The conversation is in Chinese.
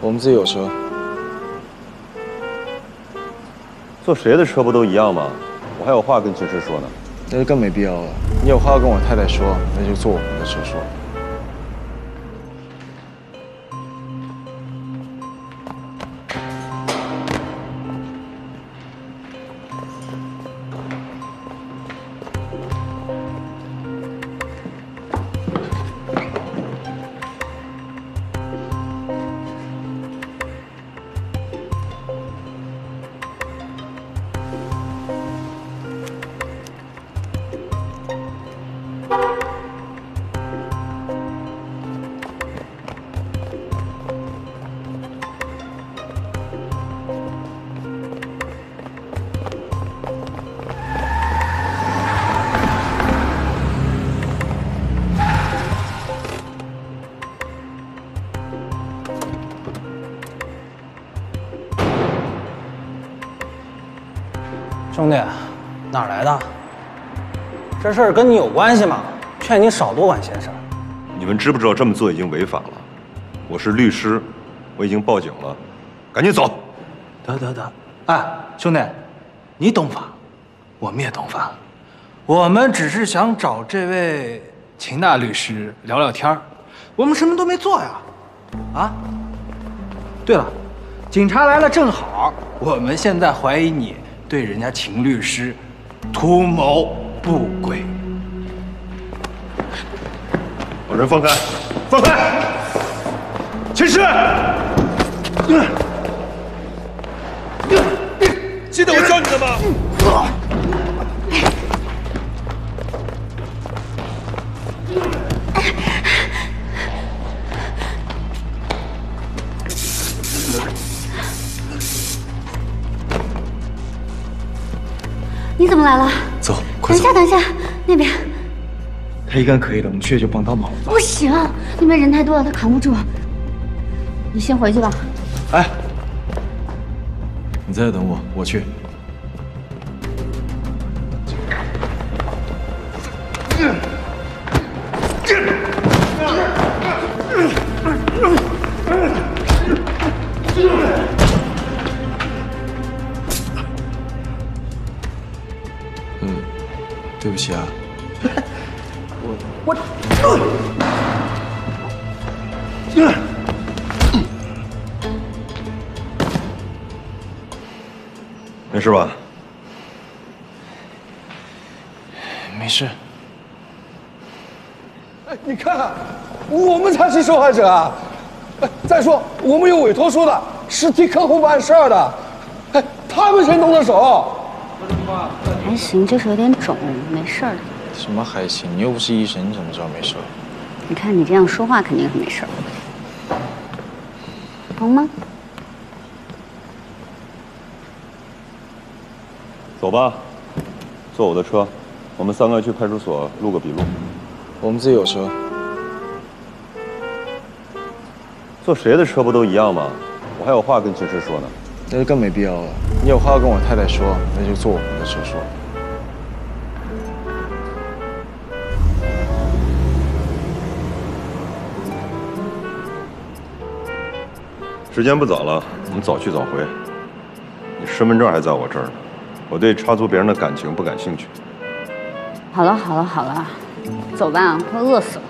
我们自己有车。坐谁的车不都一样吗？我还有话跟秦师说呢。那就更没必要了。你有话要跟我太太说，那就坐我们的车说。 兄弟，哪儿来的？这事儿跟你有关系吗？劝你少多管闲事。你们知不知道这么做已经违法了？我是律师，我已经报警了，赶紧走。得得得，哎，兄弟，你懂法，我们也懂法，我们只是想找这位秦大律师聊聊天儿，我们什么都没做呀。啊，对了，警察来了正好，我们现在怀疑你。 对人家秦律师图谋不轨，把人放开！放开！秦师，记得我教你的吗？你怎么来了？走，快走！等一下，等一下，那边。他一个人可以的，我们去就帮倒忙。不行，那边人太多了，他扛不住。你先回去吧。哎，你在这等我，我去。对不起啊，没事吧？没事。哎，你看，我们才是受害者啊！哎，再说我们有委托书的，是替客户办事儿的，哎，他们先动的手。 还行，就是有点肿，没事儿。什么还行？你又不是医生，你怎么知道没事儿？你看你这样说话，肯定是没事儿。疼吗？走吧，坐我的车，我们三个去派出所录个笔录。我们自己有车。坐谁的车不都一样吗？我还有话跟秦师说呢。 那就更没必要了。你有话要跟我太太说，那就坐我们的车说。时间不早了，我们早去早回。你身份证还在我这儿呢，我对插足别人的感情不感兴趣。好了好了好了，走吧，快饿死了。